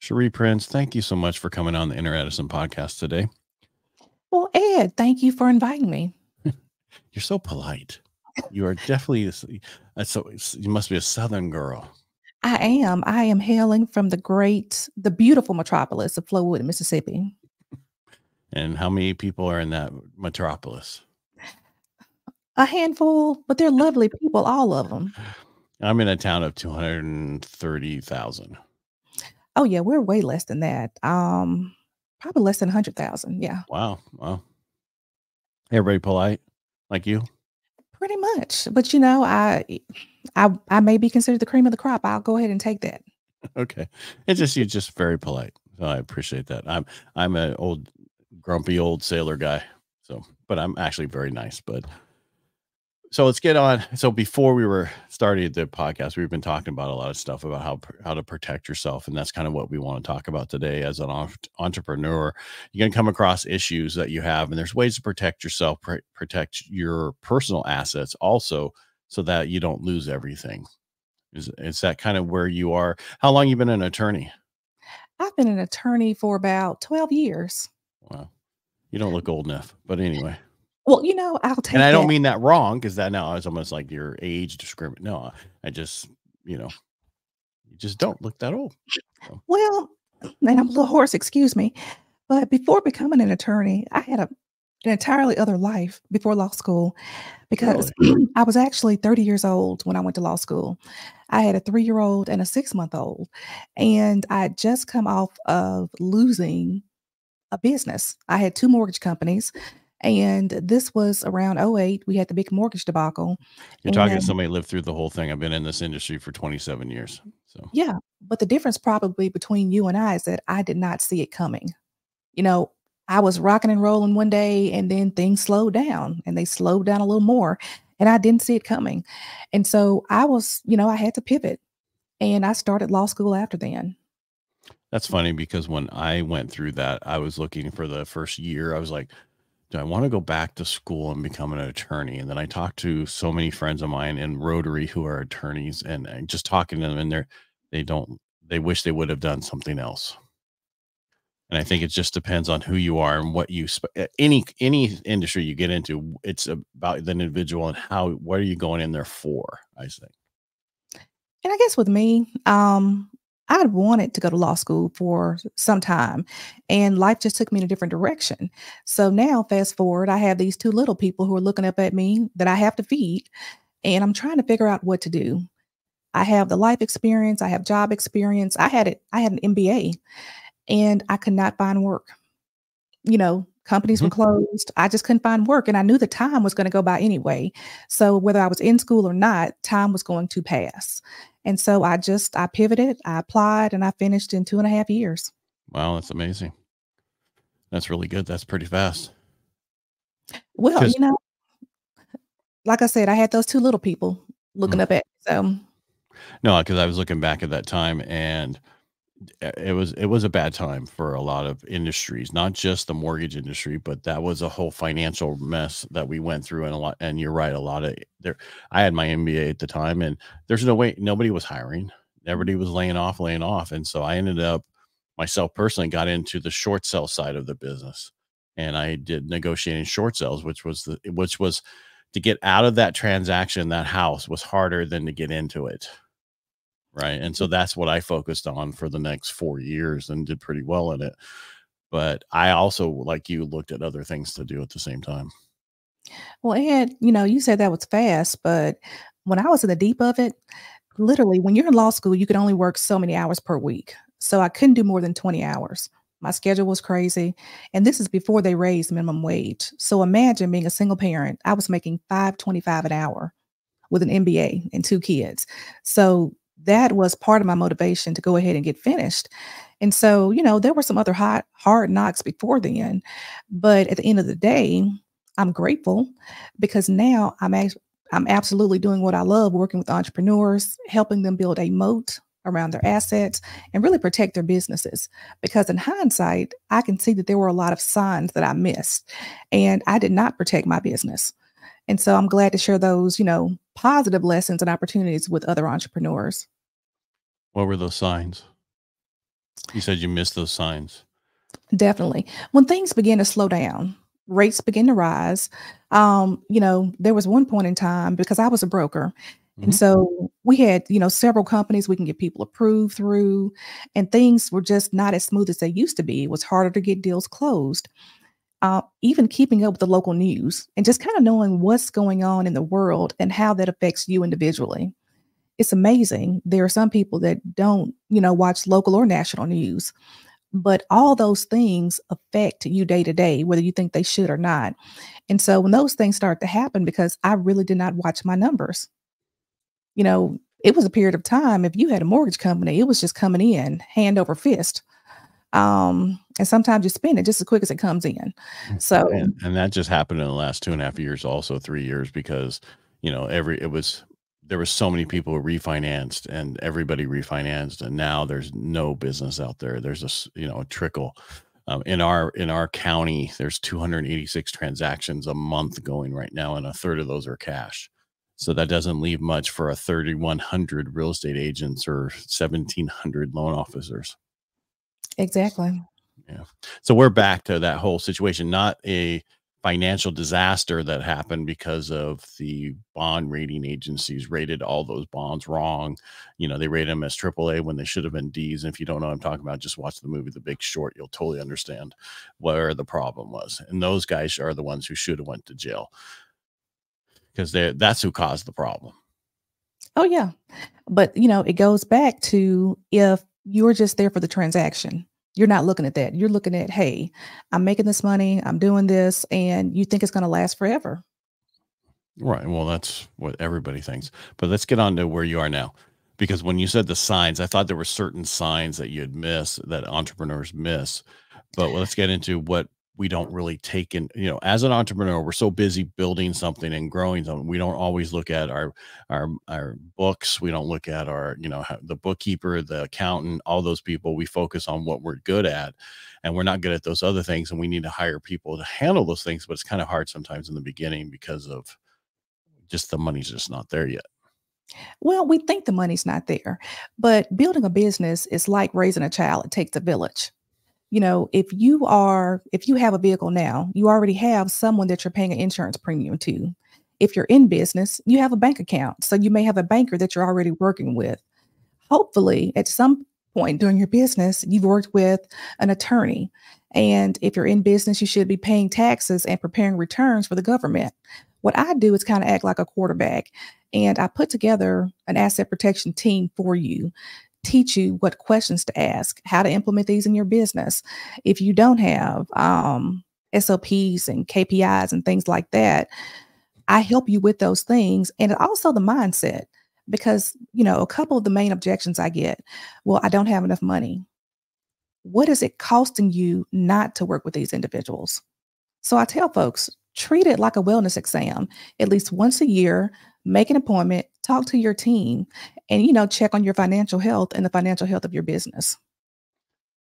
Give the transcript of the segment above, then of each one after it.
Scherrie Prince, thank you so much for coming on the Inner Edison podcast today. Well, Ed, thank you for inviting me. You're so polite. You are definitely, so you must be a Southern girl. I am. I am hailing from the beautiful metropolis of Flowood, Mississippi. And how many people are in that metropolis? A handful, but they're lovely people, all of them. I'm in a town of 230,000. Oh, yeah, we're way less than that. Probably less than 100,000, yeah. Wow, wow. Everybody polite, like you? Pretty much. But, you know, I may be considered the cream of the crop. I'll go ahead and take that. Okay. It's just, you're just very polite. So I appreciate that. I'm an old, grumpy old sailor guy. So, but I'm actually very nice. But so let's get on. So before we were started the podcast, we've been talking about a lot of stuff about how to protect yourself. And that's kind of what we want to talk about today. As an entrepreneur, you're going to come across issues that you have, and there's ways to protect yourself, protect your personal assets also, so that you don't lose everything. Is that kind of where you are? How long have you been an attorney? I've been an attorney for about 12 years. Wow. You don't look old enough, but anyway. Well, you know, I'll take it. And I don't mean that wrong, because that now is almost like your age discrimination. No, I just, you know, you just don't look that old. So. Well, and I'm a little hoarse, excuse me. But before becoming an attorney, I had an entirely other life before law school, because really? I was actually 30 years old when I went to law school. I had a 3-year-old and a 6-month-old, and I had just come off of losing a business. I had 2 mortgage companies, and this was around 08. We had the big mortgage debacle. You're talking to somebody who lived through the whole thing. I've been in this industry for 27 years. So yeah, but the difference probably between you and I is that I did not see it coming. You know, I was rocking and rolling one day, and then things slowed down, and they slowed down a little more, and I didn't see it coming. And so I was, you know, I had to pivot, and I started law school after then. That's funny, because when I went through that, I was looking for the first year. I was like, do I want to go back to school and become an attorney? And then I talked to so many friends of mine in Rotary who are attorneys, and just talking to them, and they wish they would have done something else. And I think it just depends on who you are and what you, any industry you get into, it's about the individual and how, what are you going in there for, I think. And I guess with me, I'd wanted to go to law school for some time, and life just took me in a different direction. So now fast forward, I have these 2 little people who are looking up at me that I have to feed, and I'm trying to figure out what to do. I have the life experience. I have job experience. I had an MBA. And I could not find work. You know, companies were closed. I just couldn't find work. And I knew the time was going to go by anyway. So whether I was in school or not, time was going to pass. And so I pivoted, I applied, and I finished in 2.5 years. Wow, that's amazing. That's really good. That's pretty fast. Well, you know, like I said, I had those 2 little people looking up at me. So. No, because I was looking back at that time, and it was a bad time for a lot of industries, not just the mortgage industry, but that was a whole financial mess that we went through. And a lot, and you're right, a lot of there, I had my MBA at the time, and there's no way, nobody was hiring. Everybody was laying off. And so I ended up myself personally got into the short sale side of the business, and I did negotiating short sales, which was to get out of that transaction. That house was harder than to get into it. Right. And so that's what I focused on for the next 4 years, and did pretty well in it. But I also, like you, looked at other things to do at the same time. Well, Ed, you know, you said that was fast, but when I was in the deep of it, literally when you're in law school, you could only work so many hours per week. So I couldn't do more than 20 hours. My schedule was crazy. And this is before they raised minimum wage. So imagine being a single parent. I was making $5.25 an hour with an MBA and 2 kids. So that was part of my motivation to go ahead and get finished. And so, you know, there were some other hard knocks before then, but at the end of the day, I'm grateful, because now I'm absolutely doing what I love, working with entrepreneurs, helping them build a moat around their assets and really protect their businesses. Because in hindsight, I can see that there were a lot of signs that I missed, and I did not protect my business. And so I'm glad to share those, you know, positive lessons and opportunities with other entrepreneurs. What were those signs? You said you missed those signs. Definitely. When things began to slow down, rates began to rise. You know, there was one point in time, because I was a broker, and so we had, you know, several companies we can get people approved through, and things were just not as smooth as they used to be. It was harder to get deals closed. Even keeping up with the local news and just kind of knowing what's going on in the world and how that affects you individually. It's amazing. There are some people that don't, you know, watch local or national news, but all those things affect you day to day, whether you think they should or not. And so when those things start to happen, because I really did not watch my numbers, you know, it was a period of time. If you had a mortgage company, it was just coming in hand over fist. And sometimes you spend it just as quick as it comes in. So, and that just happened in the last 2.5 years, also 3 years, because, you know, there were so many people who refinanced and everybody refinanced, and now there's no business out there. There's a, you know, a trickle. In our county, there's 286 transactions a month going right now, and 1/3 of those are cash. So that doesn't leave much for 3,100 real estate agents or 1,700 loan officers. Exactly. Yeah. So we're back to that whole situation, not a financial disaster that happened because of the bond rating agencies rated all those bonds wrong. You know, they rated them as AAA when they should have been Ds. And if you don't know what I'm talking about, just watch the movie The Big Short. You'll totally understand where the problem was. And those guys are the ones who should have went to jail, because that's who caused the problem. Oh, yeah. But, you know, it goes back to, if you're just there for the transaction, you're not looking at that. You're looking at, hey, I'm making this money, I'm doing this, and you think it's going to last forever. Right. Well, that's what everybody thinks. But let's get on to where you are now, because when you said the signs, I thought there were certain signs that you'd miss, that entrepreneurs miss. But let's get into what we don't really take in. You know, as an entrepreneur, we're so busy building something and growing something, we don't always look at our books. We don't look at our, you know, the bookkeeper, the accountant, all those people. We focus on what we're good at, and we're not good at those other things. And we need to hire people to handle those things, but it's kind of hard sometimes in the beginning because of just the money's just not there yet. Well, we think the money's not there, but building a business is like raising a child. It takes a village. You know, if you have a vehicle now, you already have someone that you're paying an insurance premium to. If you're in business, you have a bank account. So you may have a banker that you're already working with. Hopefully, at some point during your business, you've worked with an attorney. And if you're in business, you should be paying taxes and preparing returns for the government. What I do is kind of act like a quarterback, and I put together an asset protection team for you. Teach you what questions to ask, how to implement these in your business. If you don't have SOPs and KPIs and things like that, I help you with those things. And also the mindset, because, you know, a couple of the main objections I get, well, I don't have enough money. What is it costing you not to work with these individuals? So I tell folks, treat it like a wellness exam. At least once a year, make an appointment, talk to your team, and, you know, check on your financial health and the financial health of your business.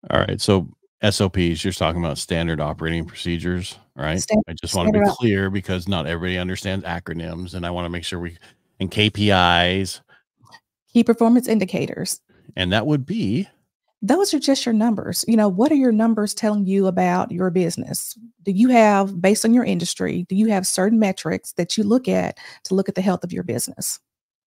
All right. So SOPs, you're talking about standard operating procedures, right? I just want to be clear, because not everybody understands acronyms, and I want to make sure and KPIs. Key performance indicators. And that would be? Those are just your numbers. You know, what are your numbers telling you about your business? Do you have, based on your industry, do you have certain metrics that you look at to look at the health of your business?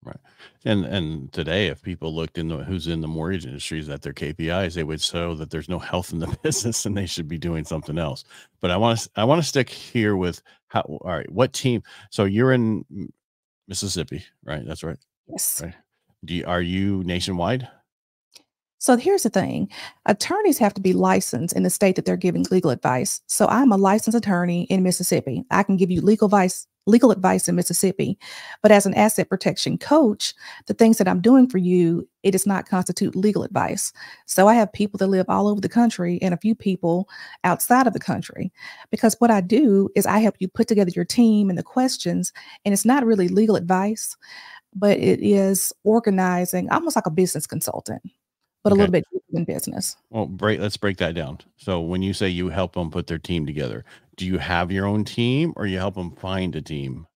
Right. And today, if people looked into who's in the mortgage industries at their KPIs, they would show that there's no health in the business and they should be doing something else. But I want to stick here with how, all right, what team? So you're in Mississippi, right? That's right. Yes. Right. Are you nationwide? So here's the thing. Attorneys have to be licensed in the state that they're giving legal advice. So I'm a licensed attorney in Mississippi. I can give you legal advice in Mississippi. But as an asset protection coach, the things that I'm doing for you, it does not constitute legal advice. So I have people that live all over the country and a few people outside of the country, because what I do is I help you put together your team and the questions. And it's not really legal advice, but it is organizing, almost like a business consultant, but okay, a little bit in business. Well, let's break that down. So when you say you help them put their team together, do you have your own team, or you help them find a team?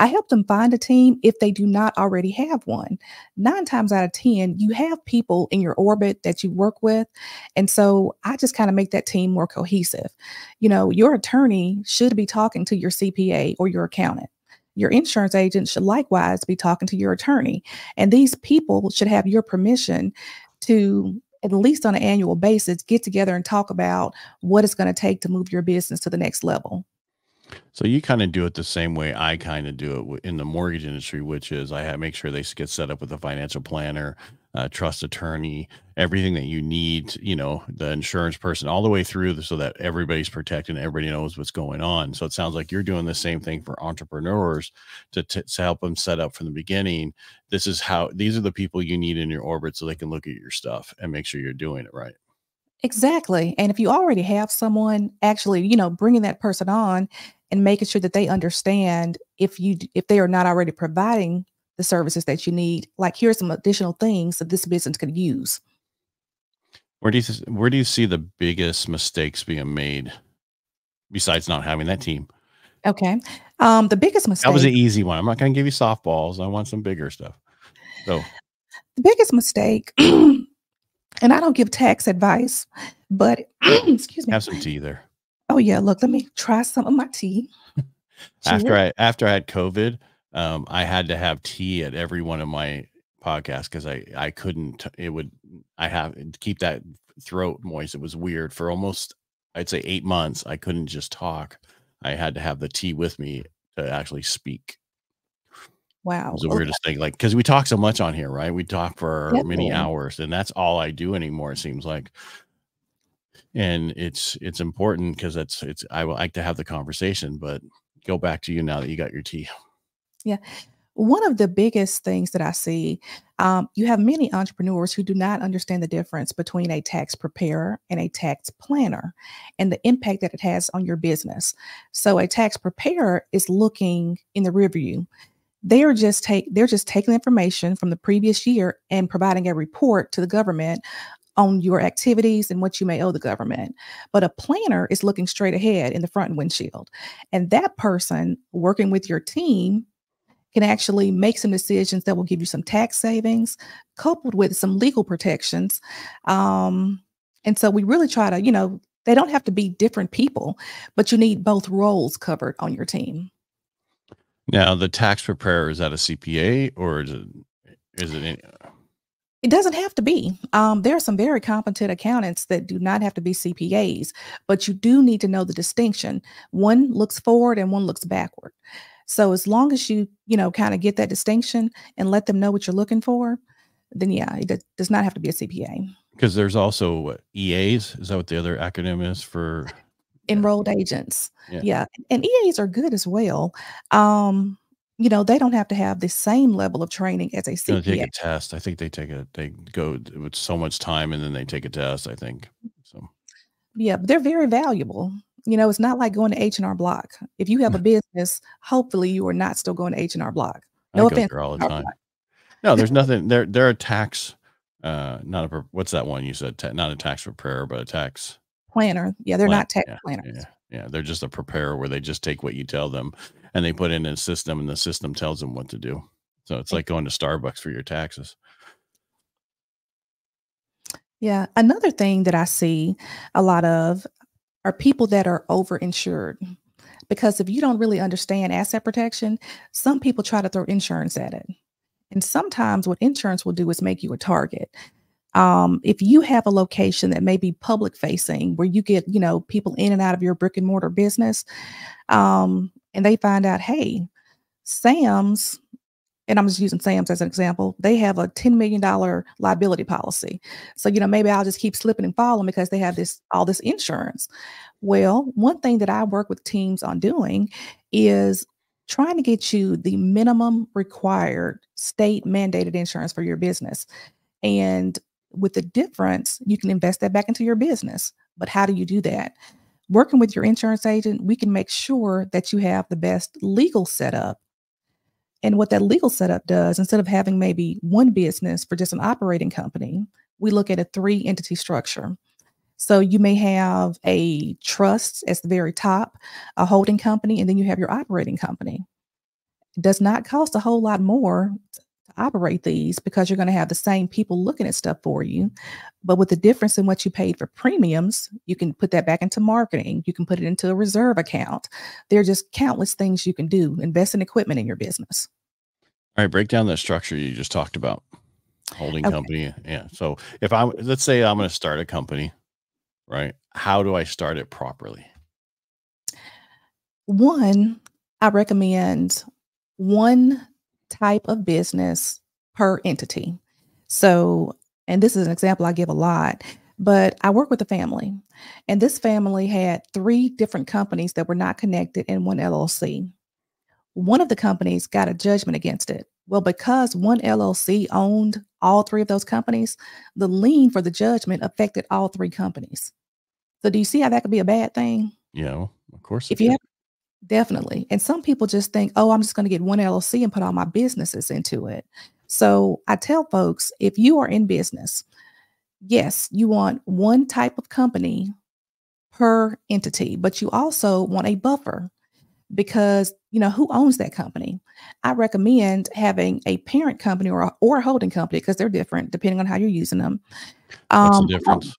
I help them find a team if they do not already have one. 9 times out of 10, you have people in your orbit that you work with. And so I just kind of make that team more cohesive. You know, your attorney should be talking to your CPA or your accountant. Your insurance agent should likewise be talking to your attorney. And these people should have your permission to, at least on an annual basis, get together and talk about what it's going to take to move your business to the next level. So you kind of do it the same way I kind of do it in the mortgage industry, which is I make sure they get set up with a financial planner, trust attorney, everything that you need, you know, the insurance person all the way through so that everybody's protected and everybody knows what's going on. So it sounds like you're doing the same thing for entrepreneurs to help them set up from the beginning. This is how, these are the people you need in your orbit so they can look at your stuff and make sure you're doing it right. Exactly. And if you already have someone, actually, you know, bringing that person on and making sure that they understand if they are not already providing the services that you need, like here's some additional things that this business could use. Where do you see the biggest mistakes being made besides not having that team? Okay. The biggest mistake. That was an easy one. I'm not going to give you softballs. I want some bigger stuff. So the biggest mistake, and I don't give tax advice, but excuse me. Have some tea there. Oh yeah. Look, let me try some of my tea. After I had COVID, I had to have tea at every one of my podcasts because I couldn't, it would, I have to keep that throat moist. It was weird for almost, I'd say 8 months. I couldn't just talk. I had to have the tea with me to actually speak. Wow. It was the weirdest thing. Like, cause we talk so much on here, right? We talk for many hours and that's all I do anymore. It seems like, and it's important because it's, I would like to have the conversation, but go back to you now that you got your tea. Yeah. One of the biggest things that I see, you have many entrepreneurs who do not understand the difference between a tax preparer and a tax planner and the impact that it has on your business. So a tax preparer is looking in the rearview. They're just taking information from the previous year and providing a report to the government on your activities and what you may owe the government. But a planner is looking straight ahead in the front windshield. And that person working with your team can actually make some decisions that will give you some tax savings coupled with some legal protections. And so we really try to, you know, they don't have to be different people, but you need both roles covered on your team. Now, the tax preparer, is that a CPA or is it any? It doesn't have to be. There are some very competent accountants that do not have to be CPAs, but you do need to know the distinction. One looks forward and one looks backward. So as long as you know, kind of get that distinction and let them know what you're looking for, then yeah, it does not have to be a CPA. Because there's also what, EAs. Is that what the other acronym is for? Enrolled agents. Yeah. Yeah. And EAs are good as well. You know, they don't have to have the same level of training as a CPA. They take a test. I think they go with so much time and then they take a test, I think. So yeah, but they're very valuable. You know, it's not like going to H&R Block. If you have a business, hopefully you are not still going to H&R Block. No offense. All the time. No, there's nothing. They're a tax, not a, what's that one you said? Not a tax preparer, but a tax planner. Yeah, they're not tax planners. Yeah. Yeah, they're just a preparer where they just take what you tell them and they put in a system and the system tells them what to do. So it's like going to Starbucks for your taxes. Yeah. Another thing that I see a lot of are people that are overinsured, because if you don't really understand asset protection, some people try to throw insurance at it. And sometimes what insurance will do is make you a target. If you have a location that may be public facing where you get, you know, people in and out of your brick and mortar business, and they find out, hey, Sam's, and I'm just using Sam's as an example, they have a $10 million liability policy. So, you know, maybe I'll just keep slipping and falling because they have this, all this insurance. Well, one thing that I work with teams on doing is trying to get you the minimum required state mandated insurance for your business. And with the difference, you can invest that back into your business. But how do you do that? Working with your insurance agent, we can make sure that you have the best legal setup. And what that legal setup does, instead of having maybe one business for just an operating company, we look at a 3-entity structure. So you may have a trust at the very top, a holding company, and then you have your operating company. does not cost a whole lot more to operate these, because you're going to have the same people looking at stuff for you. But with the difference in what you paid for premiums, you can put that back into marketing. You can put it into a reserve account. There are just countless things you can do. Invest in equipment in your business. All right. Break down the structure you just talked about. Holding company. Yeah. So if I, let's say I'm going to start a company, right? How do I start it properly? One, I recommend one type of business per entity. So, and this is an example I give a lot, but I work with a family, and this family had three different companies that were not connected in one LLC. One of the companies got a judgment against it. Well, because one LLC owned all three of those companies, the lien for the judgment affected all three companies. So do you see how that could be a bad thing? Yeah, of course. If you have, definitely. And some people just think, oh, I'm just going to get one LLC and put all my businesses into it. So I tell folks, if you are in business, yes, you want one type of company per entity, but you also want a buffer. Because, you know, who owns that company? I recommend having a parent company or a holding company, because they're different depending on how you're using them. What's the difference?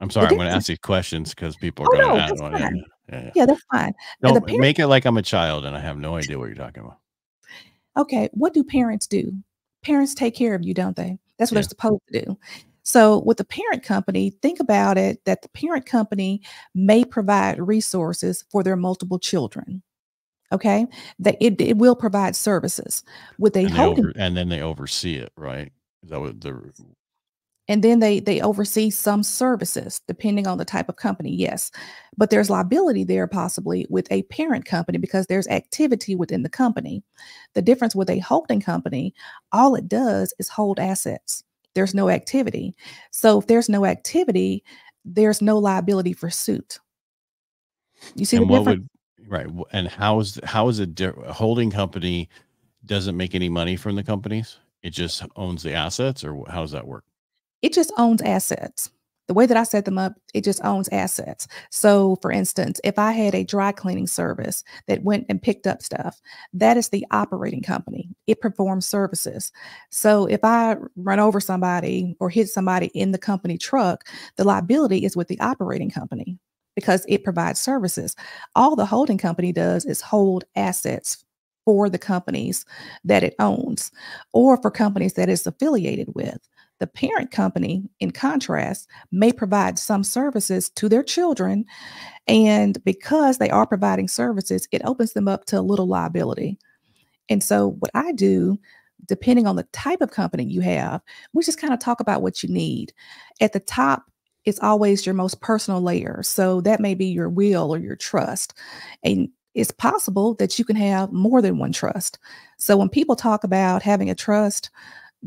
I'm sorry, I'm going to ask these questions because people are going to add on. Yeah, that's fine. Don't make it like I'm a child and I have no idea what you're talking about. Okay, what do? Parents take care of you, don't they? That's what they're supposed to do. So with the parent company, think about it that the parent company may provide resources for their multiple children. Okay. That it will provide services with a holding. And then they oversee it, right? Is that what the... And then they oversee some services depending on the type of company. Yes. But there's liability there possibly with a parent company because there's activity within the company. The difference with a holding company, all it does is hold assets. There's no activity. So if there's no activity, there's no liability for suit. You see the difference? Right. And how is a holding company doesn't make any money from the companies? It just owns the assets, or how does that work? It just owns assets. The way that I set them up, it just owns assets. So for instance, if I had a dry cleaning service that went and picked up stuff, that is the operating company. It performs services. So if I run over somebody or hit somebody in the company truck, the liability is with the operating company because it provides services. All the holding company does is hold assets for the companies that it owns or for companies that it's affiliated with. The parent company, in contrast, may provide some services to their children, and because they are providing services, it opens them up to a little liability. And so what I do, depending on the type of company you have, we just kind of talk about what you need. At the top, it's always your most personal layer. So that may be your will or your trust. And it's possible that you can have more than one trust. So when people talk about having a trust,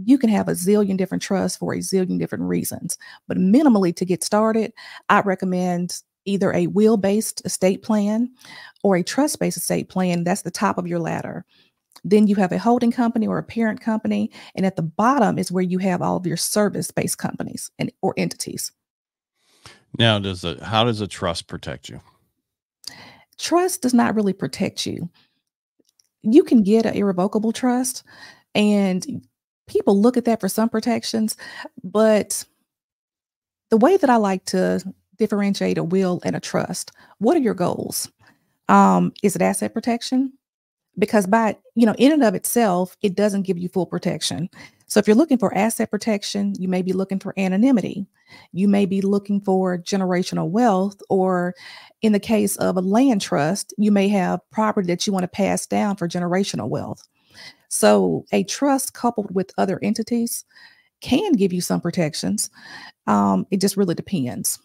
you can have a zillion different trusts for a zillion different reasons. But minimally, to get started, I recommend either a will-based estate plan or a trust-based estate plan. That's the top of your ladder. Then you have a holding company or a parent company. And at the bottom is where you have all of your service-based companies and or entities. Now, how does a trust protect you? Trust does not really protect you. You can get an irrevocable trust, and people look at that for some protections, but the way that I like to differentiate a will and a trust, what are your goals? Is it asset protection? Because by, you know, in and of itself, it doesn't give you full protection. So if you're looking for asset protection, you may be looking for anonymity. You may be looking for generational wealth, or in the case of a land trust, you may have property that you want to pass down for generational wealth. So a trust coupled with other entities can give you some protections. It just really depends.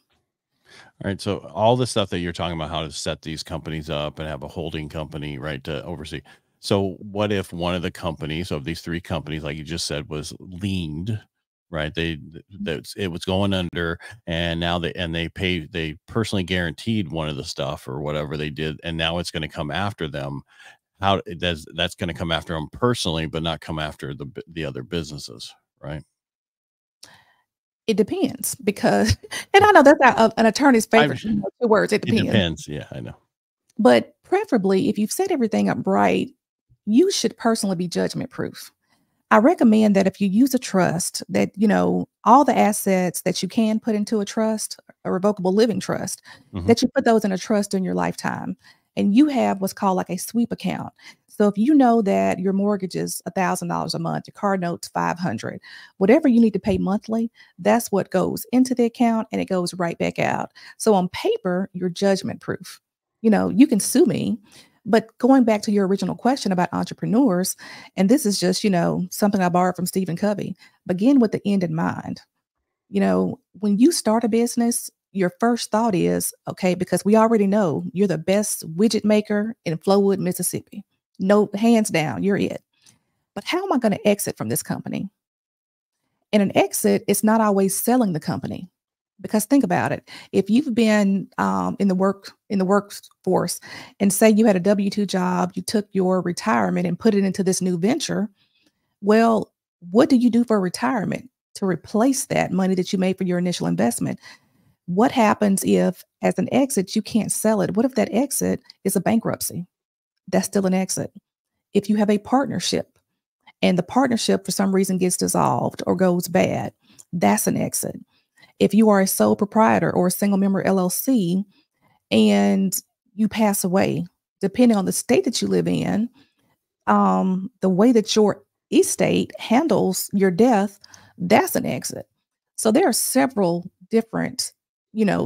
All right. So all the stuff that you're talking about, how to set these companies up and have a holding company, right, to oversee. So what if one of the companies of these three companies, like you just said, was liened, right? It was going under, and now they personally guaranteed one of the stuff or whatever they did, and now it's going to come after them. How does that's going to come after them personally, but not come after the other businesses, right? It depends, because, and I know that's an attorney's favorite two words. It depends. Yeah, I know. But preferably, if you've set everything up right, you should personally be judgment proof. I recommend that if you use a trust that, you know, all the assets that you can put into a trust, a revocable living trust, that you put those in a trust in your lifetime. And you have what's called like a sweep account. So if you know that your mortgage is $1,000 a month, your car note's $500, whatever you need to pay monthly, that's what goes into the account and it goes right back out. So on paper, you're judgment proof. You know, you can sue me. But going back to your original question about entrepreneurs, and this is just, you know, something I borrowed from Stephen Covey, begin with the end in mind. You know, when you start a business, your first thought is, okay, because we already know you're the best widget maker in Flowood, Mississippi. No, hands down, you're it. But how am I going to exit from this company? And an exit is not always selling the company. Because think about it, if you've been in the workforce and say you had a W-2 job, you took your retirement and put it into this new venture, well, what do you do for retirement to replace that money that you made for your initial investment? What happens if, as an exit, you can't sell it? What if that exit is a bankruptcy? That's still an exit. If you have a partnership and the partnership for some reason gets dissolved or goes bad, that's an exit. If you are a sole proprietor or a single member LLC and you pass away, depending on the state that you live in, the way that your estate handles your death, that's an exit. So there are several different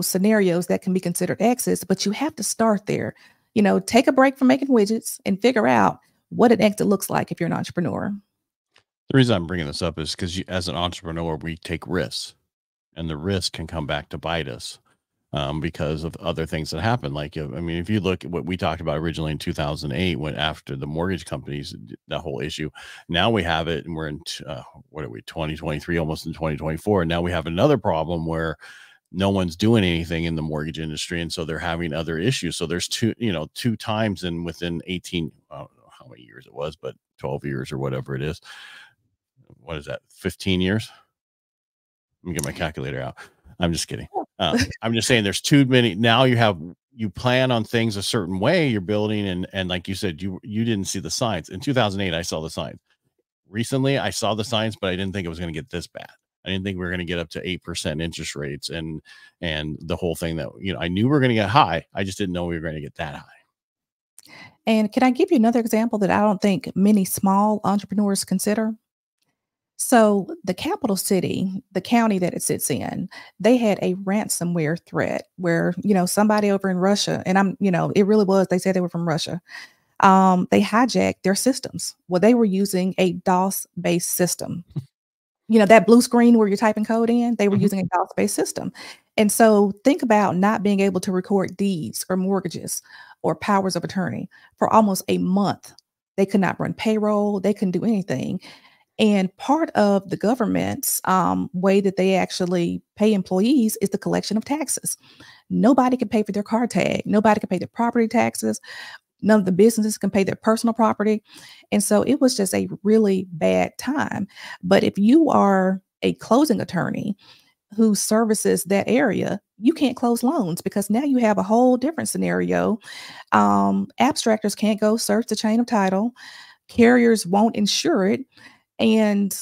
scenarios that can be considered exits, but you have to start there. You know, take a break from making widgets and figure out what an exit looks like if you're an entrepreneur. The reason I'm bringing this up is because as an entrepreneur, we take risks, and the risk can come back to bite us because of other things that happen. Like, I mean, if you look at what we talked about originally in 2008, when after the mortgage companies, that whole issue, now we have it and we're in, 2023, almost in 2024. And now we have another problem where no one's doing anything in the mortgage industry. And so they're having other issues. So there's two times in within 18, I don't know how many years it was, but 12 years or whatever it is. What is that? 15 years? Let me get my calculator out. I'm just kidding. I'm just saying there's too many. Now you plan on things a certain way, you're building. And like you said, you didn't see the signs in 2008. I saw the signs recently. I saw the signs, but I didn't think it was going to get this bad. I didn't think we were going to get up to 8% interest rates and the whole thing that, you know, I knew we were going to get high. I just didn't know we were going to get that high. And can I give you another example that I don't think many small entrepreneurs consider? So the capital city, the county that it sits in, they had a ransomware threat where, you know, somebody over in Russia, and I'm, you know, it really was, they said they were from Russia. They hijacked their systems. Well, they were using a DOS-based system. You know, that blue screen where you're typing code in, they were using a DOS-based system. And so think about not being able to record deeds or mortgages or powers of attorney for almost a month. They could not run payroll. They couldn't do anything. And part of the government's way that they actually pay employees is the collection of taxes. Nobody can pay for their car tag. Nobody can pay their property taxes. None of the businesses can pay their personal property. And so it was just a really bad time. But if you are a closing attorney who services that area, you can't close loans because now you have a whole different scenario. Abstractors can't go search the chain of title. Carriers won't insure it. And,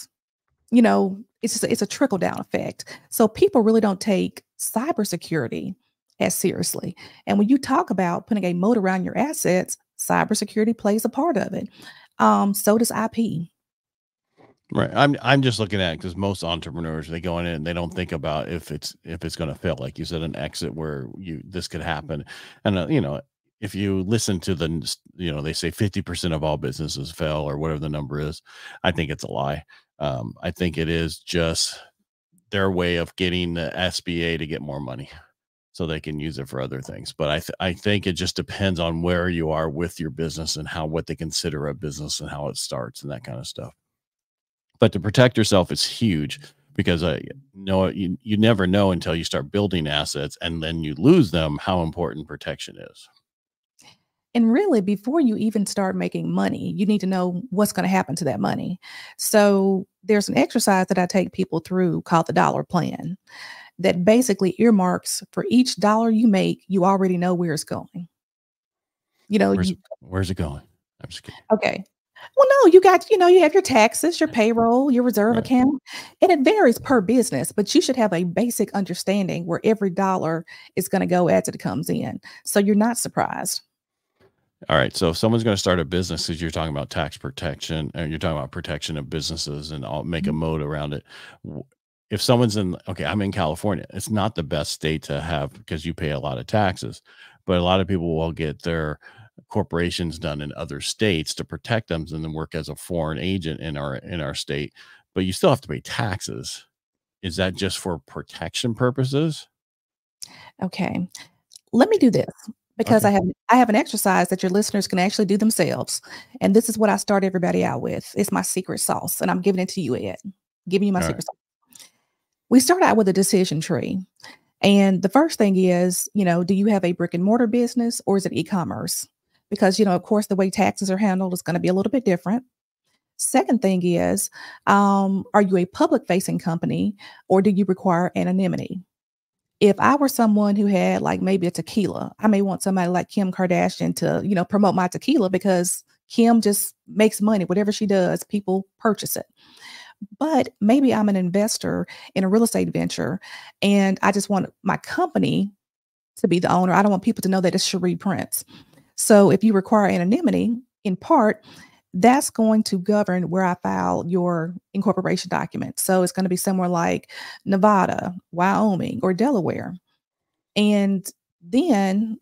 you know, it's just, it's a trickle down effect. So people really don't take cybersecurity as seriously. And when you talk about putting a moat around your assets, cybersecurity plays a part of it. So does IP. Right. I'm just looking at it because most entrepreneurs, they go in and they don't think about if it's going to fail. Like you said, an exit where this could happen. And, you know, if you listen to the, you know, they say 50% of all businesses fail or whatever the number is, I think it's a lie. I think it is just their way of getting the SBA to get more money so they can use it for other things. But I think it just depends on where you are with your business and what they consider a business and how it starts and that kind of stuff. But to protect yourself is huge because you never know until you start building assets and then you lose them how important protection is. And really, before you even start making money, you need to know what's going to happen to that money. So there's an exercise that I take people through called the dollar plan that basically earmarks for each dollar you make, you already know where it's going. You know, where's it going? I'm just kidding. Okay. Well, no, you got, you have your taxes, your payroll, your reserve account, and it varies per business, but you should have a basic understanding where every dollar is going to go as it comes in. So you're not surprised. All right. So if someone's going to start a business, because you're talking about tax protection and you're talking about protection of businesses and I'll make a mode around it. If someone's in, okay, I'm in California, it's not the best state to have because you pay a lot of taxes, but a lot of people will get their corporations done in other states to protect them and then work as a foreign agent in our state, but you still have to pay taxes. Is that just for protection purposes? Okay. Let me do this because I have an exercise that your listeners can actually do themselves. And this is what I start everybody out with. It's my secret sauce and I'm giving it to you, Ed. Giving you my secret sauce. We start out with a decision tree. And the first thing is, do you have a brick and mortar business or is it e-commerce? Because, of course, the way taxes are handled is going to be a little bit different. Second thing is, are you a public facing company or do you require anonymity? If I were someone who had like maybe a tequila, I may want somebody like Kim Kardashian to, promote my tequila because Kim just makes money. Whatever she does, people purchase it. But maybe I'm an investor in a real estate venture and I just want my company to be the owner. I don't want people to know that it's Scherrie Prince. So if you require anonymity, in part, that's going to govern where I file your incorporation document. So it's going to be somewhere like Nevada, Wyoming, or Delaware. And then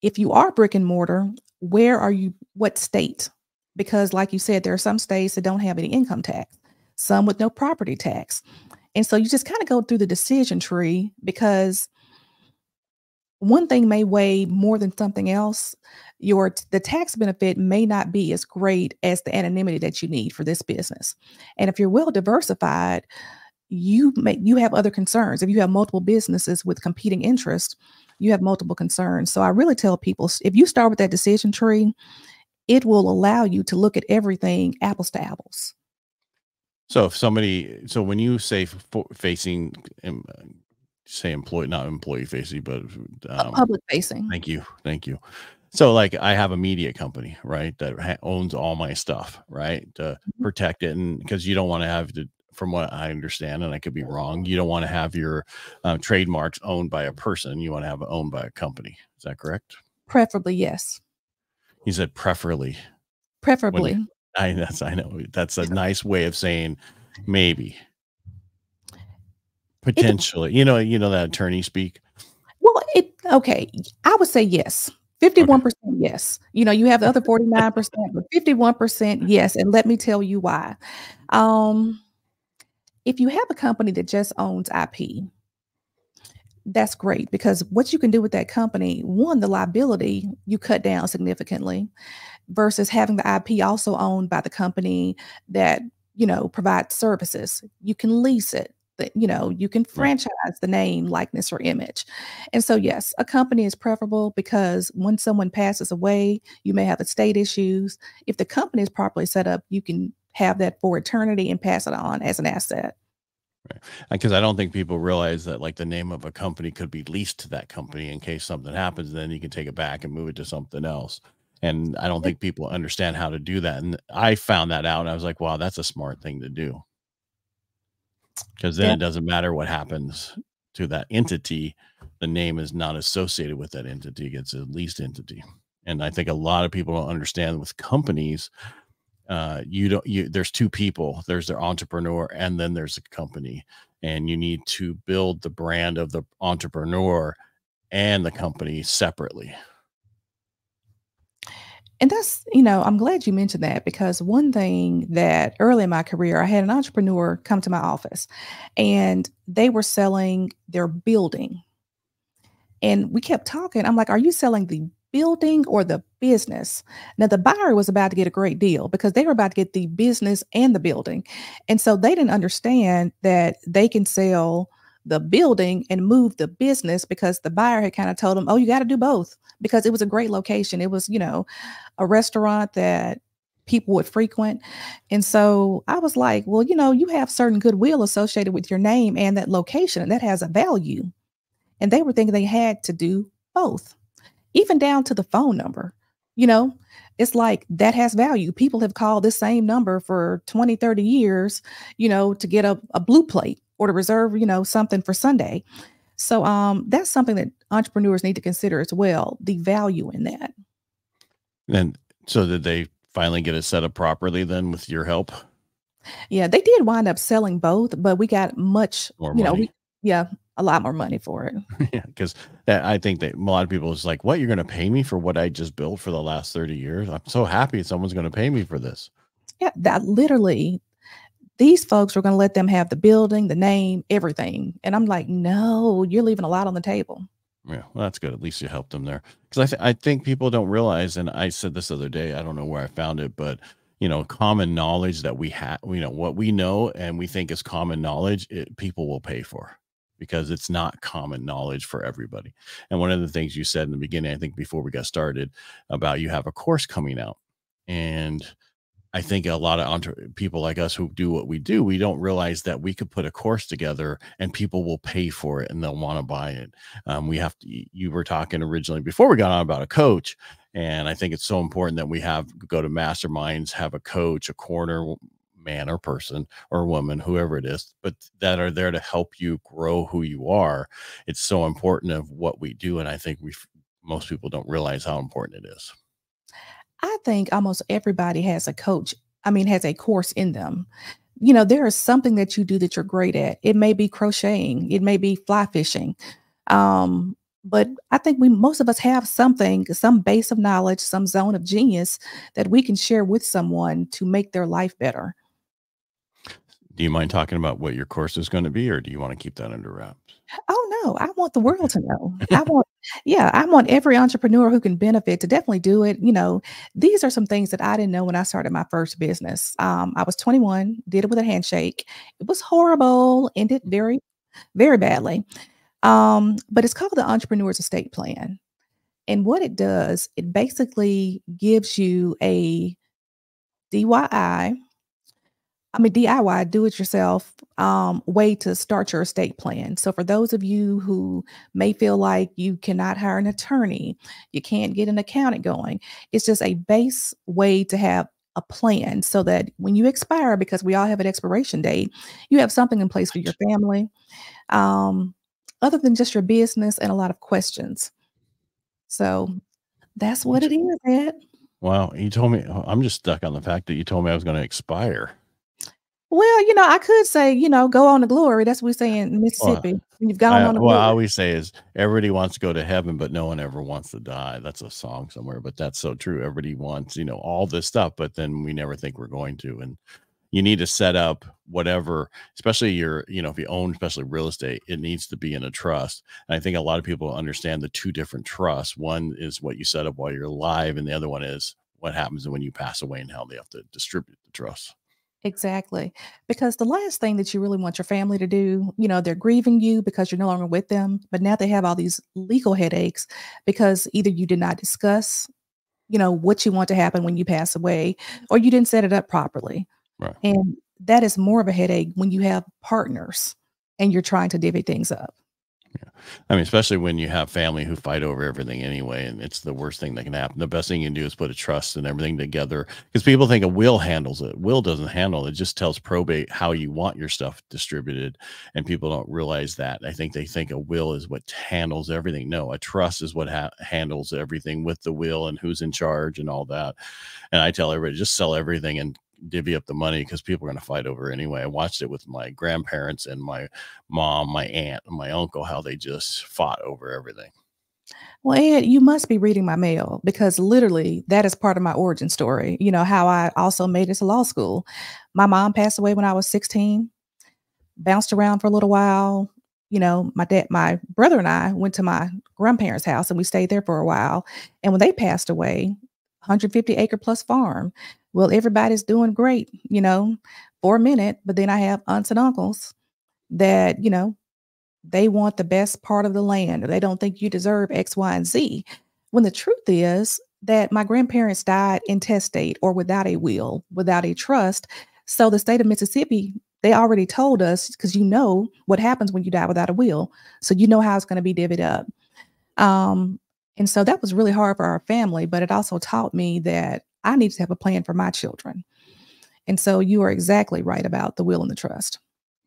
if you are brick and mortar, where are you, what state? Because like you said, there are some states that don't have any income tax, some with no property tax. And so you just kind of go through the decision tree because one thing may weigh more than something else. The tax benefit may not be as great as the anonymity that you need for this business. And if you're well diversified, you have other concerns. If you have multiple businesses with competing interests, you have multiple concerns. So I really tell people, if you start with that decision tree, it will allow you to look at everything apples to apples. So if somebody, so when you say facing, say employee, not employee facing, but public facing. Thank you. Thank you. So like I have a media company, right, that owns all my stuff, right, to protect it. And because you don't want to have to, from what I understand, and I could be wrong, you don't want to have your trademarks owned by a person. You want to have it owned by a company. Is that correct? Preferably, yes. He said preferably. Preferably. I know. That's a nice way of saying maybe. Potentially, you know that attorney speak. Well, okay. I would say yes, 51%. Yes. You have the other 49%, but 51%. Yes. And let me tell you why. If you have a company that just owns IP, that's great because what you can do with that company, one, the liability you cut down significantly versus having the IP also owned by the company that, provides services. You can lease it. You can franchise the name, likeness, or image. And so, yes, a company is preferable because when someone passes away, you may have estate issues. If the company is properly set up, you can have that for eternity and pass it on as an asset. Right. Because I don't think people realize that like the name of a company could be leased to that company in case something happens, and then you can take it back and move it to something else. And I don't think people understand how to do that. And I found that out and I was like, wow, that's a smart thing to do. Because then it doesn't matter what happens to that entity. The name is not associated with that entity. It's a leased entity. And I think a lot of people don't understand with companies, there's two people, there's the entrepreneur and then there's the company, and you need to build the brand of the entrepreneur and the company separately. And that's, I'm glad you mentioned that because one thing that early in my career, I had an entrepreneur come to my office and they were selling their building. And we kept talking. I'm like, are you selling the building or the business? Now, the buyer was about to get a great deal because they were about to get the business and the building. And so they didn't understand that they can sell the building and move the business because the buyer had kind of told them, oh, you got to do both because it was a great location. It was, a restaurant that people would frequent. And so I was like, well, you have certain goodwill associated with your name and that location, and that has a value. And they were thinking they had to do both, even down to the phone number. It's like that has value. People have called this same number for 20, 30 years, you know, to get a blue plate or to reserve, you know, something for Sunday. So that's something that entrepreneurs need to consider as well, the value in that. And so did they finally get it set up properly then with your help? Yeah, they did wind up selling both, but we got much more, you know, a lot more money for it. Yeah, because I think that a lot of people is like, what, you're going to pay me for what I just built for the last 30 years? I'm so happy someone's going to pay me for this. Yeah, that literally, these folks were going to let them have the building, the name, everything. And I'm like, no, you're leaving a lot on the table. Yeah, well, that's good. At least you helped them there. Because I think people don't realize, and I said this the other day, I don't know where I found it, but you know, common knowledge that we have, you know, what we know and we think is common knowledge, people will pay for because it's not common knowledge for everybody. And one of the things you said in the beginning, I think before we got started, about you have a course coming out. And I think a lot of people like us who do what we do, we don't realize that we could put a course together and people will pay for it and they'll want to buy it. We have to, you were talking originally before we got on about a coach. And I think it's so important that we go to masterminds, have a coach, a corner man or person or woman, whoever it is, but that are there to help you grow who you are. It's so important of what we do. And I think most people don't realize how important it is. I think almost everybody has a coach. I mean, has a course in them. You know, there is something that you do that you're great at. It may be crocheting. It may be fly fishing. But I think most of us have something, some base of knowledge, some zone of genius that we can share with someone to make their life better. Do you mind talking about what your course is going to be, or do you want to keep that under wraps? Oh, no, I want the world to know. I want every entrepreneur who can benefit to definitely do it. You know, these are some things that I didn't know when I started my first business. I was 21, did it with a handshake. It was horrible, ended very, very badly. But it's called the Entrepreneur's Estate Plan. And what it does, it basically gives you a DIY, do-it-yourself way to start your estate plan. So for those of you who may feel like you cannot hire an attorney, you can't get an accountant going, it's just a base way to have a plan so that when you expire, because we all have an expiration date, you have something in place for your family. Other than just your business and a lot of questions. So that's what it is, Ed. Wow. You told me, I'm just stuck on the fact that you told me I was going to expire. Well, you know, I could say, you know, go on to glory. That's what we say in Mississippi. When you've gone on to glory. Well, I always say is everybody wants to go to heaven, but no one ever wants to die. That's a song somewhere, but that's so true. Everybody wants, you know, all this stuff, but then we never think we're going to. And you need to set up whatever, especially your, you know, if you own, especially real estate, it needs to be in a trust. And I think a lot of people understand the two different trusts. One is what you set up while you're alive. And the other one is what happens when you pass away and how they have to distribute the trust. Exactly. Because the last thing that you really want your family to do, you know, they're grieving you because you're no longer with them, but now they have all these legal headaches because either you did not discuss, you know, what you want to happen when you pass away, or you didn't set it up properly. Right. And that is more of a headache when you have partners and you're trying to divvy things up. Yeah. I mean, especially when you have family who fight over everything anyway, and it's the worst thing that can happen. The best thing you can do is put a trust and everything together, because people think a will handles it. Will doesn't handle it. It just tells probate how you want your stuff distributed, and people don't realize that. I think they think a will is what handles everything. No, a trust is what handles everything with the will and who's in charge and all that. And I tell everybody, just sell everything and divvy up the money, because people are going to fight over it anyway. I watched it with my grandparents and my mom, my aunt, and my uncle, how they just fought over everything. Well, Ed, you must be reading my mail, because literally that is part of my origin story. You know, how I also made it to law school. My mom passed away when I was 16, bounced around for a little while. You know, my brother and I went to my grandparents' house and we stayed there for a while. And when they passed away, 150 acre plus farm. Well, everybody's doing great, you know, for a minute, but then I have aunts and uncles that, you know, they want the best part of the land, or they don't think you deserve X, Y, and Z. When the truth is that my grandparents died intestate, or without a will, without a trust. So the state of Mississippi, they already told us, because you know what happens when you die without a will. So you know how it's going to be divvied up. And so that was really hard for our family, but it also taught me that I need to have a plan for my children. And so you are exactly right about the will and the trust.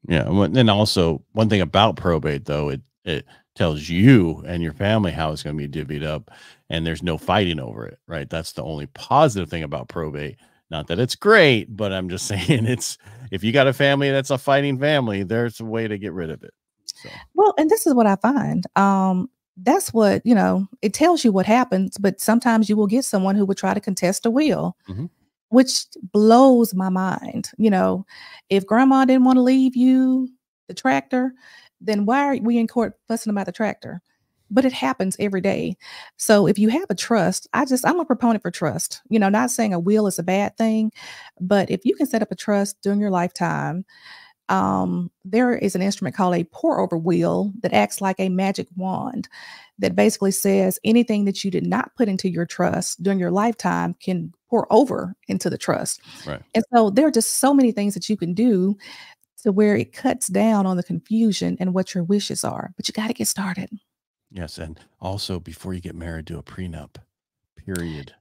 Yeah. And also one thing about probate, though, it tells you and your family how it's going to be divvied up, and there's no fighting over it, right? That's the only positive thing about probate. Not that it's great, but I'm just saying it's, if you got a family that's a fighting family, there's a way to get rid of it. So. Well, and this is what I find. That's what, you know, it tells you what happens, but sometimes you will get someone who would try to contest a will, mm-hmm. which blows my mind. You know, if grandma didn't want to leave you the tractor, then why are we in court fussing about the tractor? But it happens every day. So if you have a trust, I'm a proponent for trust, you know, not saying a will is a bad thing, but if you can set up a trust during your lifetime, there is an instrument called a pour over will that acts like a magic wand that basically says anything that you did not put into your trust during your lifetime can pour over into the trust. Right. And so there are just so many things that you can do to where it cuts down on the confusion and what your wishes are, but you got to get started. Yes. And also, before you get married, do a prenup, period.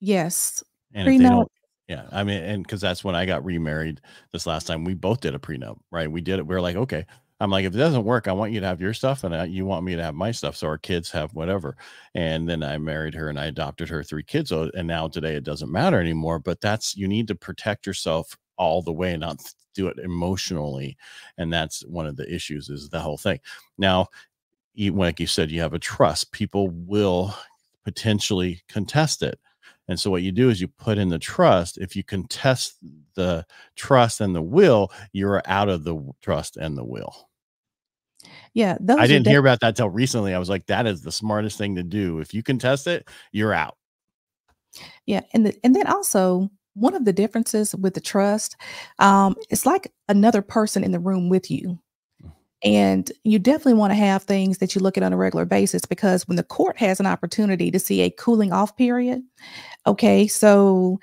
Yes. And prenup. Yeah. I mean, and cause that's when I got remarried this last time, we both did a prenup, right? We did it. We were like, okay, I'm like, if it doesn't work, I want you to have your stuff and you want me to have my stuff. So our kids have whatever. And then I married her and I adopted her 3 kids. And now today it doesn't matter anymore, but that's, you need to protect yourself all the way, not do it emotionally. And that's one of the issues, is the whole thing. Now, like you said, you have a trust, people will potentially contest it. And so what you do is you put in the trust. If you contest the trust and the will, you're out of the trust and the will. Yeah. I didn't hear about that till recently. I was like, that is the smartest thing to do. If you contest it, you're out. Yeah. And then also, one of the differences with the trust, it's like another person in the room with you. And you definitely want to have things that you look at on a regular basis, because when the court has an opportunity to see a cooling off period, okay, so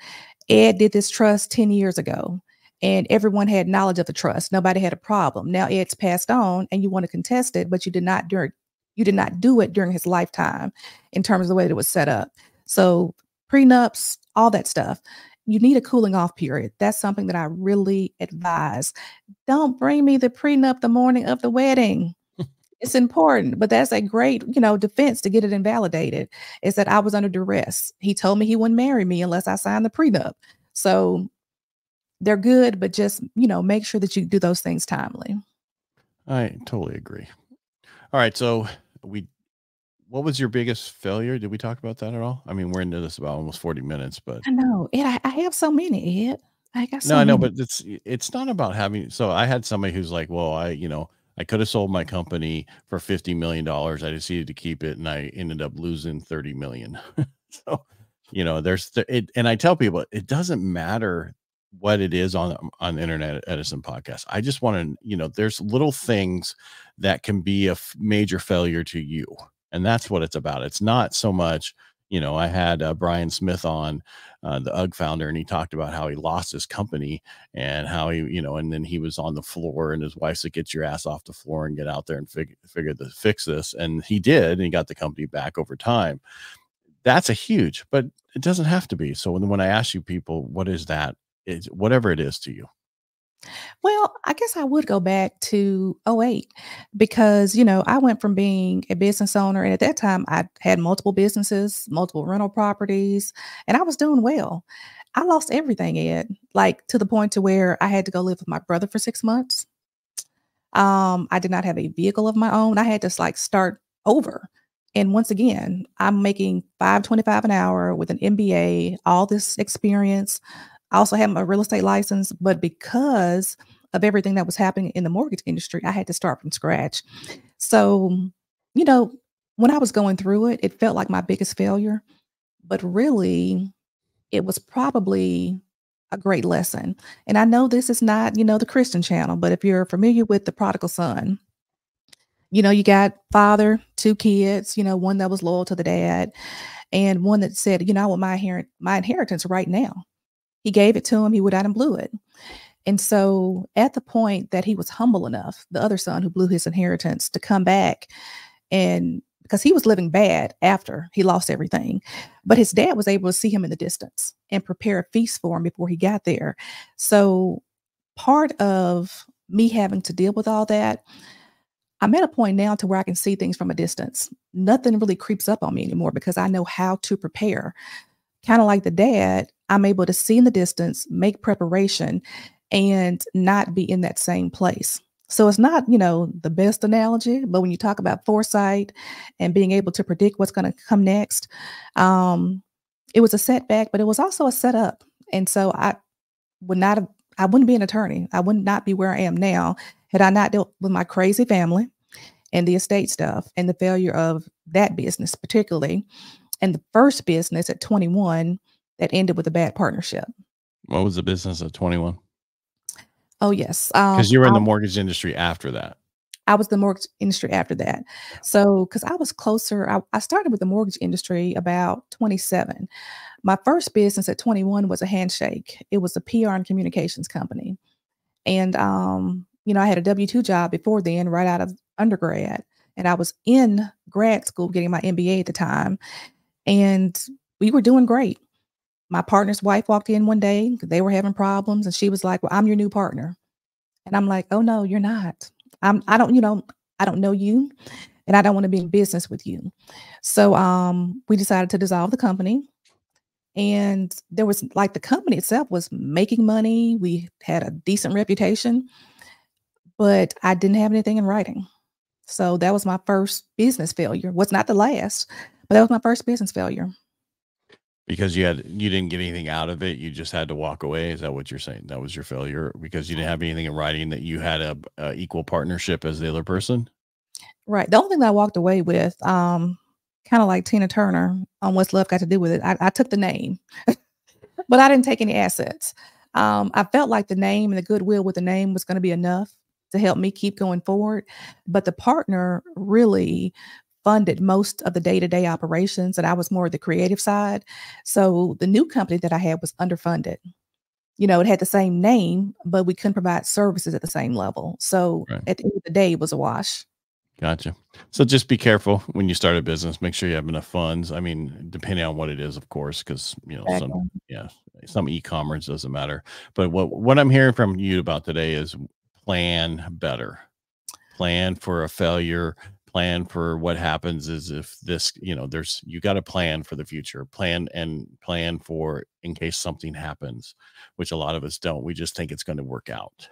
Ed did this trust 10 years ago and everyone had knowledge of the trust. Nobody had a problem. Now Ed's passed on and you want to contest it, but you did not do it during his lifetime in terms of the way that it was set up. So prenups, all that stuff. You need a cooling off period. That's something that I really advise. Don't bring me the prenup the morning of the wedding. It's important, but that's a great, you know, defense to get it invalidated, is that I was under duress. He told me he wouldn't marry me unless I signed the prenup. So they're good, but just, you know, make sure that you do those things timely. I totally agree. All right. So what was your biggest failure? Did we talk about that at all? I mean, we're into this about almost 40 minutes, but I know it. I have so many. Ed. I got so many. I know, but it's not about having. So I had somebody who's like, well, I could have sold my company for $50 million. I decided to keep it and I ended up losing $30 million. So, you know, and I tell people, it doesn't matter what it is on the Internet Edison podcast. I just want to, you know, there's little things that can be a major failure to you. And that's what it's about. It's not so much, you know, I had Brian Smith on, the UGG founder, and he talked about how he lost his company and how he, you know, and then he was on the floor and his wife said, get your ass off the floor and get out there and fix this. And he did, and he got the company back over time. That's a huge, but it doesn't have to be. So when I ask you people, what is that? It's whatever it is to you. Well, I guess I would go back to 2008 because, you know, I went from being a business owner. And at that time, I had multiple businesses, multiple rental properties, and I was doing well. I lost everything, Ed, like to the point to where I had to go live with my brother for 6 months. I did not have a vehicle of my own. I had to like start over. And once again, I'm making $5.25 an hour with an MBA, all this experience. I also had my real estate license, but because of everything that was happening in the mortgage industry, I had to start from scratch. So, you know, when I was going through it, it felt like my biggest failure, but really it was probably a great lesson. And I know this is not, you know, the Christian channel, but if you're familiar with the prodigal son, you know, you got father, 2 kids, you know, one that was loyal to the dad and one that said, you know, I want my inheritance right now. He gave it to him. He went out and blew it. And so at the point that he was humble enough, the other son who blew his inheritance, to come back and because he was living bad after he lost everything. But his dad was able to see him in the distance and prepare a feast for him before he got there. So part of me having to deal with all that, I'm at a point now to where I can see things from a distance. Nothing really creeps up on me anymore because I know how to prepare. Kind of like the dad, I'm able to see in the distance, make preparation, and not be in that same place. So it's not, you know, the best analogy, but when you talk about foresight and being able to predict what's going to come next, it was a setback, but it was also a setup. And so I wouldn't be an attorney. I would not be where I am now had I not dealt with my crazy family and the estate stuff and the failure of that business particularly, and the first business at 21 that ended with a bad partnership. What was the business at 21? Oh, yes. Because you were in the mortgage industry after that. I was the mortgage industry after that. So because I was closer, I started with the mortgage industry about 27. My first business at 21 was a handshake. It was a PR and communications company. And, you know, I had a W-2 job before then, right out of undergrad. And I was in grad school getting my MBA at the time. And we were doing great. My partner's wife walked in one day. They were having problems. And she was like, well, I'm your new partner. And I'm like, oh, no, you're not. I don't know you, and I don't want to be in business with you. So we decided to dissolve the company. And there was, like, the company itself was making money. We had a decent reputation, but I didn't have anything in writing. So that was my first business failure. Was not the last, but that was my first business failure. Because you didn't get anything out of it. You just had to walk away. Is that what you're saying? That was your failure because you didn't have anything in writing that you had a equal partnership as the other person. Right. The only thing that I walked away with, kind of like Tina Turner on What's Love Got to Do with It. I took the name, but I didn't take any assets. I felt like the name and the goodwill with the name was going to be enough to help me keep going forward. But the partner really funded most of the day-to-day operations, and I was more of the creative side. So the new company that I had was underfunded. You know, it had the same name, but we couldn't provide services at the same level. So at the end of the day, it was a wash. Gotcha. So just be careful when you start a business. Make sure you have enough funds. I mean, depending on what it is, of course, because, you know, exactly. some e-commerce doesn't matter. But what I'm hearing from you about today is plan better. Plan for a failure. Plan for what happens is if this, you know, you got to plan for the future, plan for in case something happens, which a lot of us don't. We just think it's going to work out.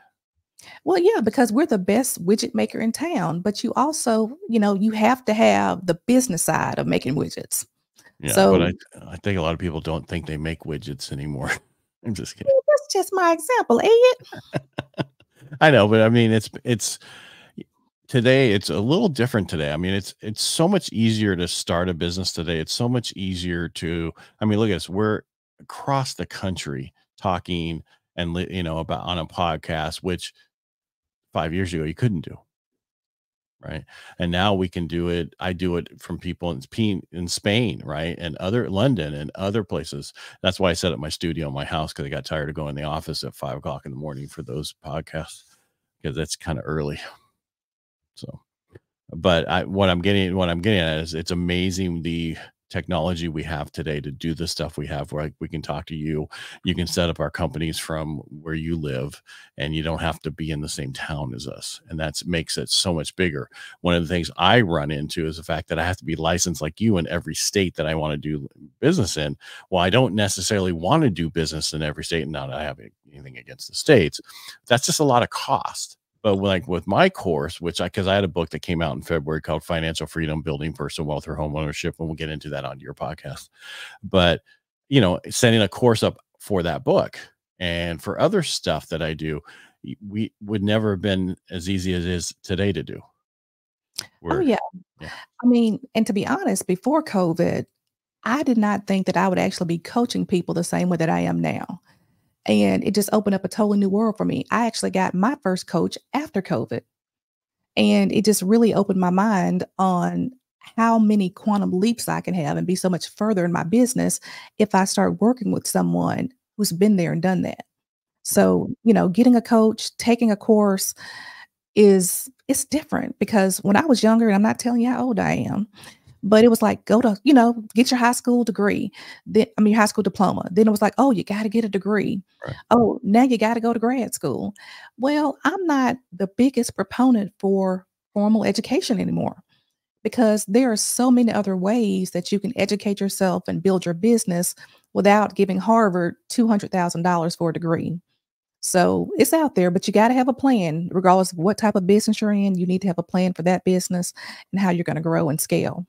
Well, yeah, because we're the best widget maker in town, but you also, you know, you have to have the business side of making widgets. Yeah, so, but I think a lot of people don't think they make widgets anymore. I'm just kidding. That's just my example, Ed. I know, but I mean, today, it's a little different today. I mean, it's so much easier to start a business today. It's so much easier to, I mean, look at us. We're across the country talking and, you know, about on a podcast, which 5 years ago you couldn't do. Right. And now we can do it. I do it from people in Spain, right. And London and other places. That's why I set up my studio in my house, because I got tired of going to the office at 5 o'clock in the morning for those podcasts, because that's kind of early. So, but what I'm getting at is it's amazing the technology we have today to do the stuff we have, where we can talk to you. You can set up our companies from where you live, and you don't have to be in the same town as us. And that makes it so much bigger. One of the things I run into is the fact that I have to be licensed like you in every state that I want to do business in. Well, I don't necessarily want to do business in every state. And not that I have anything against the states. That's just a lot of cost. But like with my course, because I had a book that came out in February called Financial Freedom, Building Personal Wealth Through Homeownership, and we'll get into that on your podcast. But, you know, setting a course up for that book and for other stuff that I do, we would never have been as easy as it is today to do. Oh, yeah. I mean, and to be honest, before COVID, I did not think that I would actually be coaching people the same way that I am now. And it just opened up a totally new world for me. I actually got my first coach after COVID. And it just really opened my mind on how many quantum leaps I can have and be so much further in my business if I start working with someone who's been there and done that. So, you know, getting a coach, taking a course it's different, because when I was younger, and I'm not telling you how old I am, But it was like, go to, you know, get your high school degree. Then, I mean, your high school diploma. Then it was like, oh, you got to get a degree. Right. Oh, now you got to go to grad school. Well, I'm not the biggest proponent for formal education anymore, because there are so many other ways that you can educate yourself and build your business without giving Harvard $200,000 for a degree. So it's out there, but you got to have a plan. Regardless of what type of business you're in, you need to have a plan for that business and how you're going to grow and scale.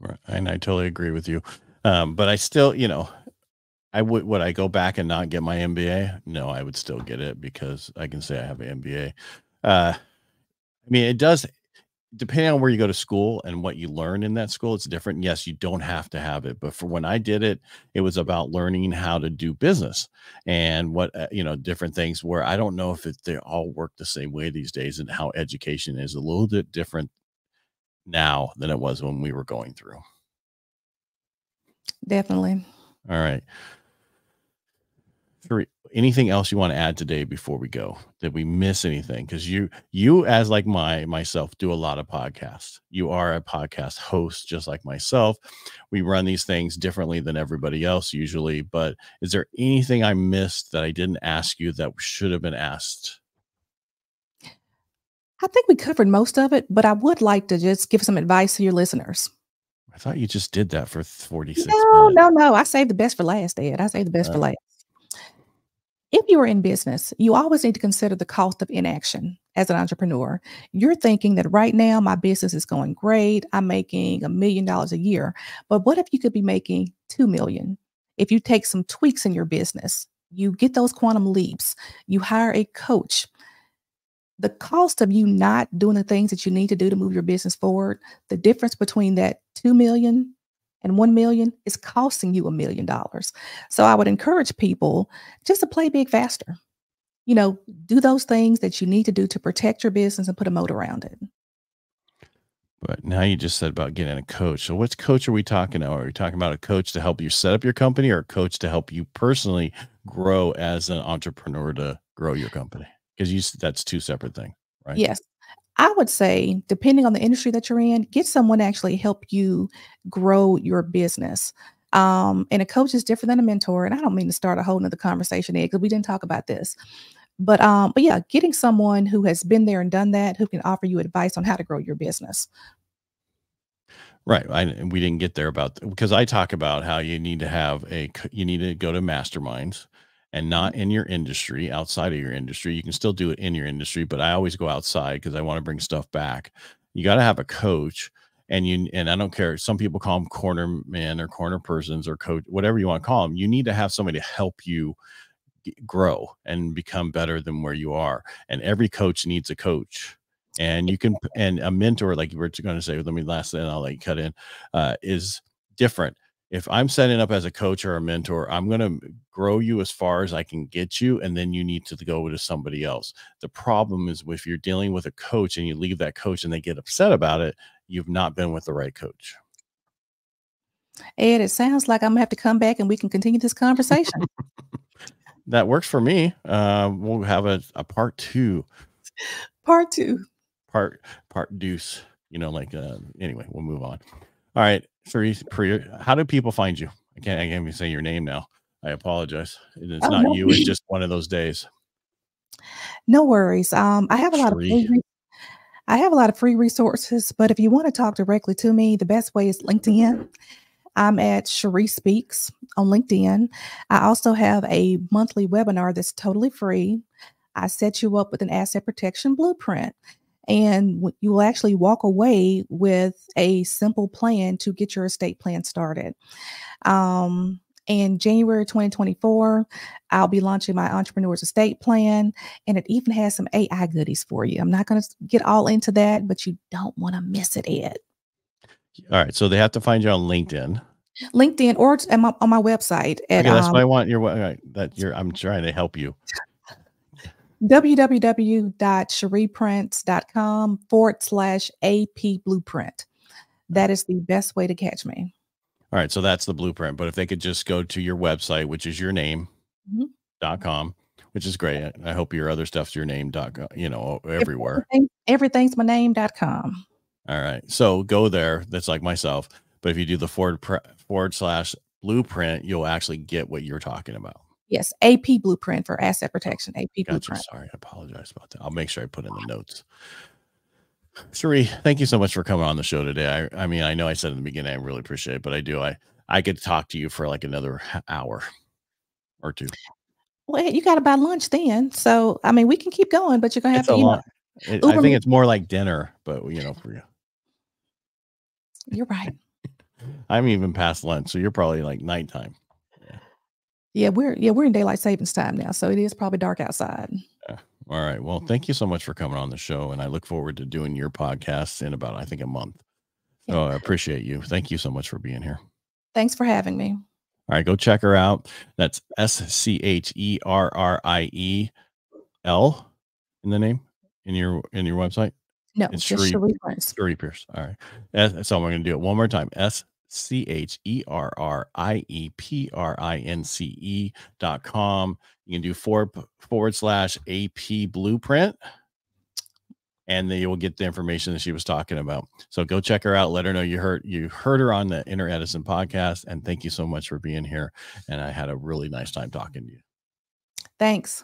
Right. And I totally agree with you. But I still, you know, would I go back and not get my MBA? No, I would still get it because I can say I have an MBA. I mean, it does, depending on where you go to school and what you learn in that school, it's different. Yes, you don't have to have it. But for when I did it, it was about learning how to do business and what, you know, different things where I don't know if they all work the same way these days, and how education is a little bit different now than it was when we were going through. Definitely. All right. Scherrie, anything else you want to add today before we go? Did we miss anything? Because you as like myself do a lot of podcasts. You are a podcast host, just like myself. We run these things differently than everybody else usually, but is there anything I missed that I didn't ask you that should have been asked? I think we covered most of it, but I would like to just give some advice to your listeners. I thought you just did that for 46 minutes. No. I saved the best for last, Ed. I saved the best for last. If you are in business, you always need to consider the cost of inaction as an entrepreneur. You're thinking that right now my business is going great. I'm making $1 million a year. But what if you could be making $2 million? If you take some tweaks in your business, you get those quantum leaps, you hire a coach. The cost of you not doing the things that you need to do to move your business forward, the difference between that $2 million and $1 million is costing you $1 million. So I would encourage people just to play big faster. You know, do those things that you need to do to protect your business and put a moat around it. But now you just said about getting a coach. So which coach are we talking about? Are we talking about a coach to help you set up your company, or a coach to help you personally grow as an entrepreneur to grow your company? Because that's two separate things, right? Yes. I would say, depending on the industry that you're in, get someone to actually help you grow your business. And a coach is different than a mentor. And I don't mean to start a whole nother conversation here, because we didn't talk about this. But yeah, getting someone who has been there and done that, who can offer you advice on how to grow your business. Right. And we didn't get there because I talk about how you need to go to masterminds. And not in your industry, outside of your industry. You can still do it in your industry, but I always go outside because I want to bring stuff back. You got to have a coach, and I don't care. Some people call them corner men or corner persons or coach, whatever you want to call them. You need to have somebody to help you grow and become better than where you are. And every coach needs a coach. And you can, and a mentor, like you were going to say, let me last thing I'll let you cut in, is different. If I'm setting up as a coach or a mentor, I'm going to grow you as far as I can get you, and then you need to go to somebody else. The problem is if you're dealing with a coach and you leave that coach and they get upset about it, you've not been with the right coach. Ed, it sounds like I'm going to have to come back and we can continue this conversation. That works for me. We'll have a part two. Part two. Part deuce. You know, like, anyway, we'll move on. All right. Scherrie, how do people find you? I can't even say your name now. I apologize. It's not you. It's just one of those days. No worries. I have a lot of free resources, but if you want to talk directly to me, the best way is LinkedIn. I'm at Scherrie Speaks on LinkedIn. I also have a monthly webinar that's totally free. I set you up with an asset protection blueprint. And you will actually walk away with a simple plan to get your estate plan started. In January 2024, I'll be launching my Entrepreneur's Estate Plan, and it even has some AI goodies for you. I'm not going to get all into that, but you don't want to miss it, Ed. All right. So they have to find you on LinkedIn. LinkedIn or on my website. At, okay, that's what I want. I'm trying to help you. www.scherrieprince.com/AP blueprint. That is the best way to catch me. All right. So that's the blueprint. But if they could just go to your website, which is your name.com, which is great. I hope your other stuff's your name.com, you know, everywhere. Everything's my name.com. All right. So go there. That's like myself. But if you do the forward/blueprint, you'll actually get what you're talking about. Yes. AP Blueprint for Asset Protection. AP Blueprint. Sorry. I apologize about that. I'll make sure I put in the notes. Scherrie, thank you so much for coming on the show today. I mean, I know I said in the beginning, I really appreciate it, but I do. I could talk to you for like another hour or two. Well, you got to buy lunch then. So, I mean, we can keep going, but you're going to have to eat. I think it's more like dinner, but you know, for you. You're right. I'm even past lunch. So you're probably like nighttime. Yeah, we're in daylight savings time now, so it is probably dark outside. All right. Well, thank you so much for coming on the show, and I look forward to doing your podcast in about, I think, a month. Yeah. So I appreciate you. Thank you so much for being here. Thanks for having me. All right, go check her out. That's SCHERRIEL in the name in your website. No, it's just Scherrie Pierce. All right, that's all I'm going to do it one more time. SCHERRIEPRINCE.com. You can do forward/AP Blueprint, and then you will get the information that she was talking about. So go check her out. Let her know you heard her on the Inner Edison podcast. And thank you so much for being here. And I had a really nice time talking to you. Thanks.